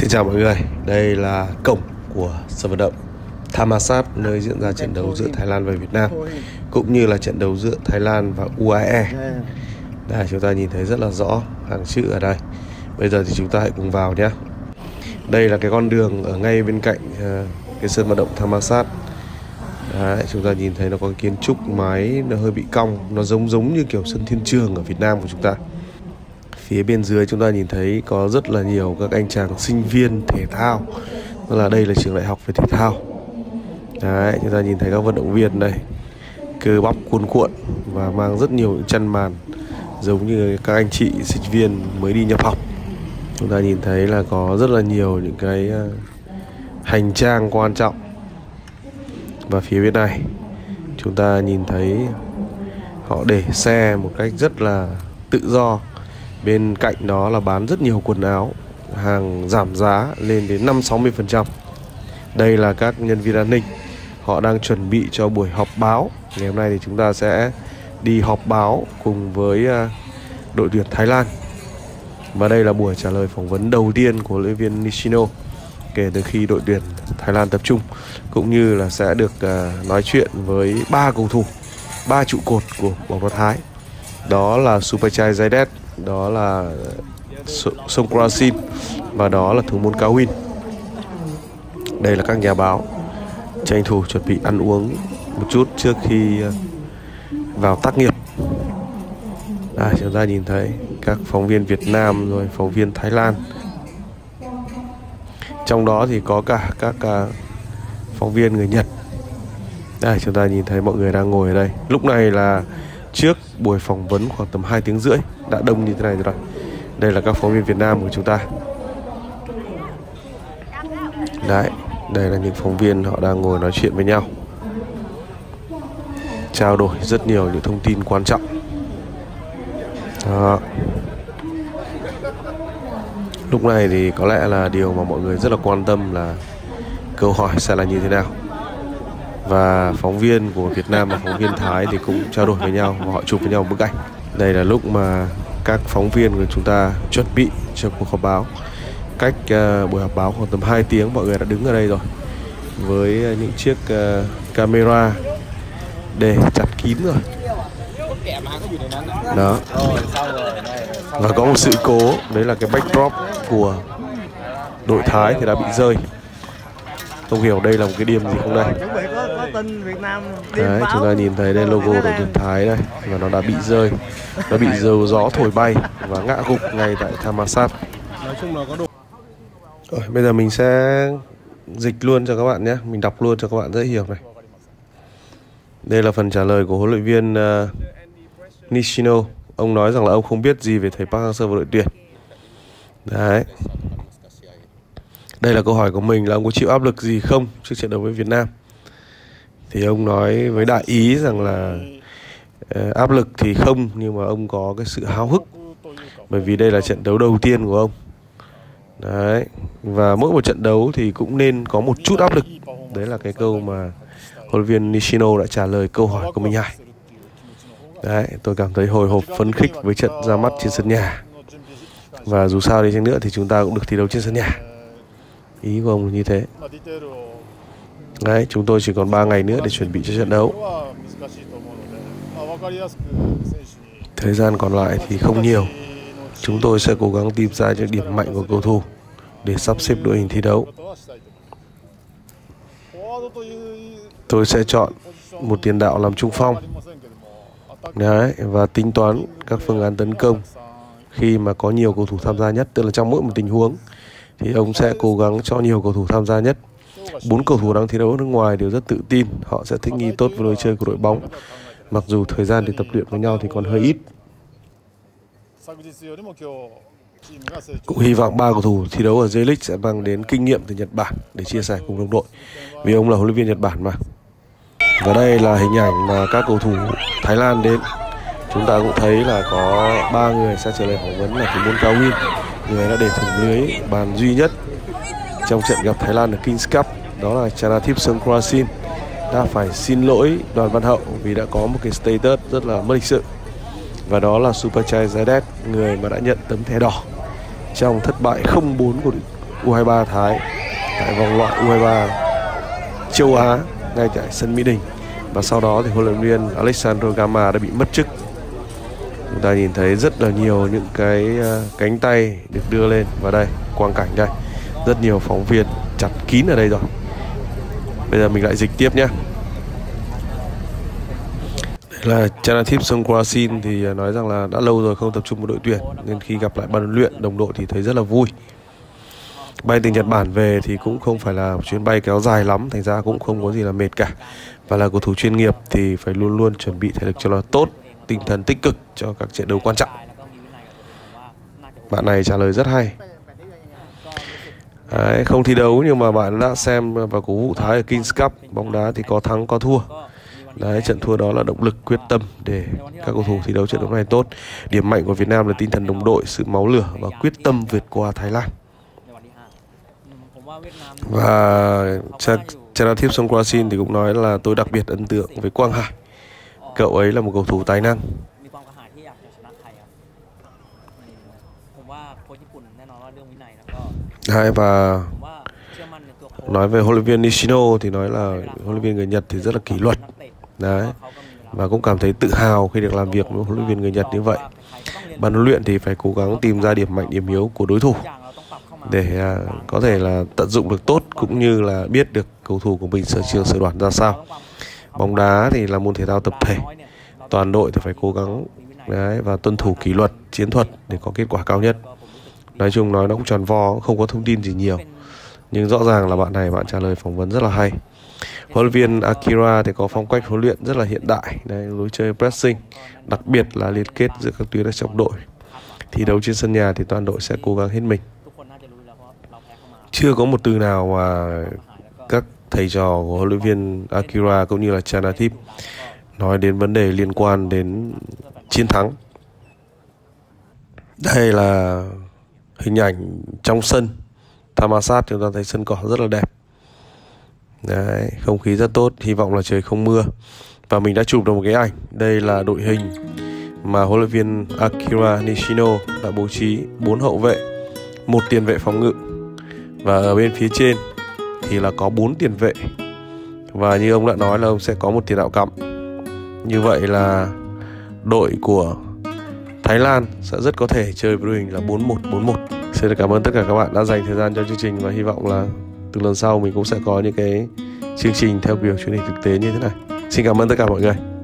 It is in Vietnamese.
Xin chào mọi người, đây là cổng của sân vận động Thammasat, nơi diễn ra trận đấu giữa Thái Lan và Việt Nam, cũng như là trận đấu giữa Thái Lan và UAE. Đây, chúng ta nhìn thấy rất là rõ hàng chữ ở đây. Bây giờ thì chúng ta hãy cùng vào nhé. Đây là cái con đường ở ngay bên cạnh cái sân vận động Thammasat. Đấy, chúng ta nhìn thấy nó có cái kiến trúc mái nó hơi bị cong, nó giống như kiểu sân Thiên Trường ở Việt Nam của chúng ta. Phía bên dưới chúng ta nhìn thấy có rất là nhiều các anh chàng sinh viên thể thao, tức là đây là trường đại học về thể thao. Đấy, chúng ta nhìn thấy các vận động viên đây, cơ bắp cuồn cuộn và mang rất nhiều chăn màn, giống như các anh chị sinh viên mới đi nhập học. Chúng ta nhìn thấy là có rất là nhiều những cái hành trang quan trọng. Và phía bên này chúng ta nhìn thấy họ để xe một cách rất là tự do. Bên cạnh đó là bán rất nhiều quần áo, hàng giảm giá lên đến 5-60%. Đây là các nhân viên an ninh, họ đang chuẩn bị cho buổi họp báo. Ngày hôm nay thì chúng ta sẽ đi họp báo cùng với đội tuyển Thái Lan. Và đây là buổi trả lời phỏng vấn đầu tiên của huấn luyện viên Nishino kể từ khi đội tuyển Thái Lan tập trung, cũng như là sẽ được nói chuyện với ba cầu thủ, ba trụ cột của bóng đá Thái. Đó là Supachai Jaided, đó là Songkrasin và đó là thủ môn Kawin. Đây là các nhà báo tranh thủ chuẩn bị ăn uống một chút trước khi vào tác nghiệp. Chúng ta nhìn thấy các phóng viên Việt Nam rồi phóng viên Thái Lan. Trong đó thì có cả các phóng viên người Nhật. Đây, chúng ta nhìn thấy mọi người đang ngồi ở đây. Lúc này là trước buổi phỏng vấn khoảng tầm 2 tiếng rưỡi, đã đông như thế này rồi. Đây là các phóng viên Việt Nam của chúng ta. Đấy, đây là những phóng viên họ đang ngồi nói chuyện với nhau, trao đổi rất nhiều những thông tin quan trọng. Đó. Lúc này thì có lẽ là điều mà mọi người rất là quan tâm là câu hỏi sẽ là như thế nào. Và phóng viên của Việt Nam và phóng viên Thái thì cũng trao đổi với nhau và họ chụp với nhau một bức ảnh. Đây là lúc mà các phóng viên của chúng ta chuẩn bị cho cuộc họp báo. Cách buổi họp báo khoảng tầm 2 tiếng mọi người đã đứng ở đây rồi, với những chiếc camera để chặt kín rồi. Đó. Và có một sự cố, đấy là cái backdrop của đội Thái thì đã bị rơi. Không hiểu đây là một cái điểm gì không đây. Đấy, chúng ta nhìn thấy đây logo đội tuyển Thái đây, và nó đã bị rơi, nó bị gió thổi bay và ngã gục ngay tại Thammasat. Rồi, bây giờ mình sẽ dịch luôn cho các bạn nhé, mình đọc luôn cho các bạn dễ hiểu này. Đây là phần trả lời của huấn luyện viên Nishino. Ông nói rằng là ông không biết gì về thầy Park Hang-seo và đội tuyển. Đấy. Đây là câu hỏi của mình là ông có chịu áp lực gì không trước trận đấu với Việt Nam. Thì ông nói với đại ý rằng là áp lực thì không, nhưng mà ông có cái sự háo hức, bởi vì đây là trận đấu đầu tiên của ông. Đấy. Và mỗi một trận đấu thì cũng nên có một chút áp lực. Đấy là cái câu mà huấn luyện viên Nishino đã trả lời câu hỏi của Minh Hải. Đấy, tôi cảm thấy hồi hộp phấn khích với trận ra mắt trên sân nhà. Và dù sao đi chăng nữa thì chúng ta cũng được thi đấu trên sân nhà. Ý của ông là như thế. Đấy, chúng tôi chỉ còn 3 ngày nữa để chuẩn bị cho trận đấu. Thời gian còn lại thì không nhiều. Chúng tôi sẽ cố gắng tìm ra những điểm mạnh của cầu thủ để sắp xếp đội hình thi đấu. Tôi sẽ chọn một tiền đạo làm trung phong. Đấy, và tính toán các phương án tấn công khi mà có nhiều cầu thủ tham gia nhất. Tức là trong mỗi một tình huống thì ông sẽ cố gắng cho nhiều cầu thủ tham gia nhất. 4 cầu thủ đang thi đấu ở nước ngoài đều rất tự tin, họ sẽ thích nghi tốt với lối chơi của đội bóng, mặc dù thời gian để tập luyện với nhau thì còn hơi ít. Cũng hy vọng 3 cầu thủ thi đấu ở J-League sẽ mang đến kinh nghiệm từ Nhật Bản để chia sẻ cùng đồng đội, vì ông là huấn luyện viên Nhật Bản mà. Và đây là hình ảnh mà các cầu thủ Thái Lan đến. Chúng ta cũng thấy là có 3 người sẽ trở lại phỏng vấn là thủ môn Kawin, người đã để thủng lưới bàn duy nhất trong trận gặp Thái Lan ở King's Cup. Đó là Chanathip Songkrasin đã phải xin lỗi Đoàn Văn Hậu vì đã có một cái status rất là mất lịch sự. Và đó là Supachai Jaided, người mà đã nhận tấm thẻ đỏ trong thất bại 0-4 của U23 Thái tại vòng loại U23 châu Á ngay tại sân Mỹ Đình. Và sau đó thì huấn luyện viên Alexander Gama đã bị mất chức. Chúng ta nhìn thấy rất là nhiều những cái cánh tay được đưa lên, và đây quang cảnh đây, rất nhiều phóng viên chặt kín ở đây rồi. Bây giờ mình lại dịch tiếp nhé. Là Chanathip Songkrasin thì nói rằng là đã lâu rồi không tập trung vào đội tuyển, nên khi gặp lại ban huấn luyện đồng đội thì thấy rất là vui. Bay từ Nhật Bản về thì cũng không phải là chuyến bay kéo dài lắm, thành ra cũng không có gì là mệt cả. Và là cầu thủ chuyên nghiệp thì phải luôn luôn chuẩn bị thể lực cho nó tốt, tinh thần tích cực cho các trận đấu quan trọng. Bạn này trả lời rất hay. Đấy, không thi đấu nhưng mà bạn đã xem và cổ vũ Thái ở King's Cup. Bóng đá thì có thắng có thua. Đấy, trận thua đó là động lực quyết tâm để các cầu thủ thi đấu trận đấu này tốt. Điểm mạnh của Việt Nam là tinh thần đồng đội, sự máu lửa và quyết tâm vượt qua Thái Lan. Và Chanathip Songkrasin thì cũng nói là tôi đặc biệt ấn tượng với Quang Hải. Cậu ấy là một cầu thủ tài năng. Và nói về huấn luyện viên Nishino thì nói là huấn luyện viên người Nhật thì rất là kỷ luật. Đấy. Và cũng cảm thấy tự hào khi được làm việc với huấn luyện viên người Nhật như vậy. Ban huấn luyện thì phải cố gắng tìm ra điểm mạnh điểm yếu của đối thủ để có thể là tận dụng được tốt, cũng như là biết được cầu thủ của mình sở trường sở đoản ra sao. Bóng đá thì là môn thể thao tập thể, toàn đội thì phải cố gắng đấy, và tuân thủ kỷ luật chiến thuật để có kết quả cao nhất. Nói chung nói nó cũng tròn vo, không có thông tin gì nhiều, nhưng rõ ràng là bạn này bạn trả lời phỏng vấn rất là hay. Huấn luyện viên Akira thì có phong cách huấn luyện rất là hiện đại, đấy, lối chơi pressing, đặc biệt là liên kết giữa các tuyến ở trong đội. Thi đấu trên sân nhà thì toàn đội sẽ cố gắng hết mình. Chưa có một từ nào mà các thầy trò của huấn luyện viên Akira cũng như là Chanathip nói đến vấn đề liên quan đến chiến thắng. Đây là hình ảnh trong sân Thammasat, chúng ta thấy sân cỏ rất là đẹp. Đấy, không khí rất tốt, hy vọng là trời không mưa. Và mình đã chụp được một cái ảnh. Đây là đội hình mà huấn luyện viên Akira Nishino đã bố trí 4 hậu vệ, 1 tiền vệ phòng ngự. Và ở bên phía trên thì là có 4 tiền vệ. Và như ông đã nói là ông sẽ có một tiền đạo cắm. Như vậy là đội của Thái Lan sẽ rất có thể chơi với đội hình là 4-1-4-1. Xin cảm ơn tất cả các bạn đã dành thời gian cho chương trình, và hy vọng là từ lần sau mình cũng sẽ có những cái chương trình theo kiểu truyền hình thực tế như thế này. Xin cảm ơn tất cả mọi người.